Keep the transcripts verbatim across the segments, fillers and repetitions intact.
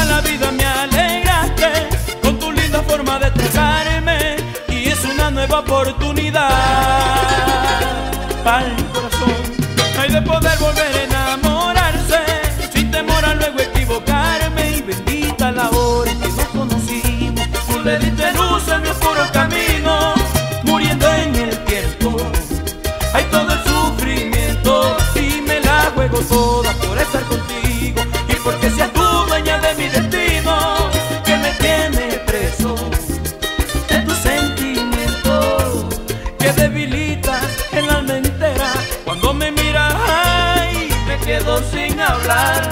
nunca la vida me alegraste con tu linda forma de tocarme, y es una nueva oportunidad para el corazón, hay de poder volver a enamorarse sin temor a luego equivocarme. Y bendita la hora que nos conocimos, tú le diste luz a mi oscuro camino, muriendo en el tiempo hay todo el sufrimiento. Y me la juego toda por estar contigo, y porque seas tú dueña de mi destino, que me tiene preso de tus sentimientos, que debilitas el alma entera. Cuando me miras, ay, me quedo sin hablar.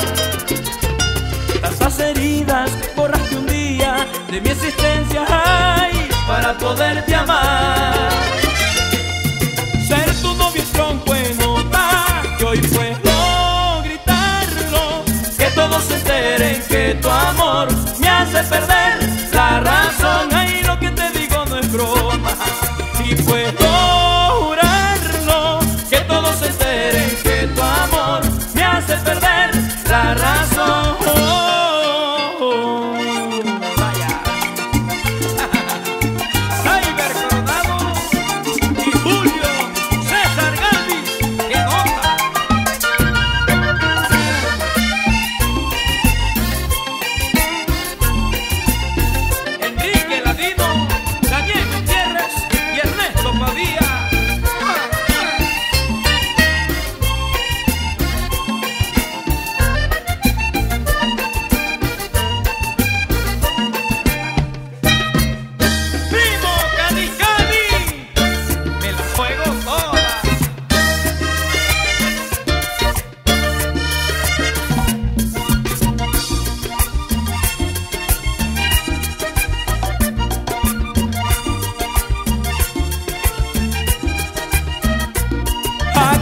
Tantas heridas borraste un día de mi existencia, ay, para poderte amar. Ser tu novio es tronco en nota, que hoy puedo gritarlo, que todos se enteren que tu amor me hace perder la razón. Ay, lo que te digo no es broma, y puedo jurarlo, que todos se enteren que tu amor me hace perder la razón.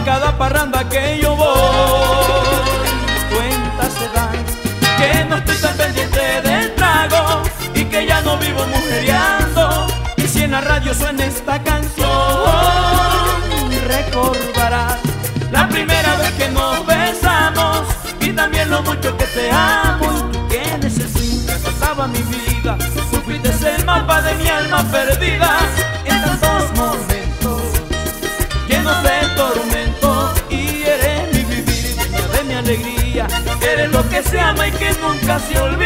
Cada parranda que yo voy, cuenta se dan que no estoy tan pendiente del trago, y que ya no vivo mujeriando. Y si en la radio suena esta canción, recordarás la primera vez que nos besamos, y también lo mucho que te amo. Y tú que necesitas, pasaba mi vida, supiste el mapa de mi alma perdida. En tantos momentos llenos de tormento, eres lo que se ama y que nunca se olvida.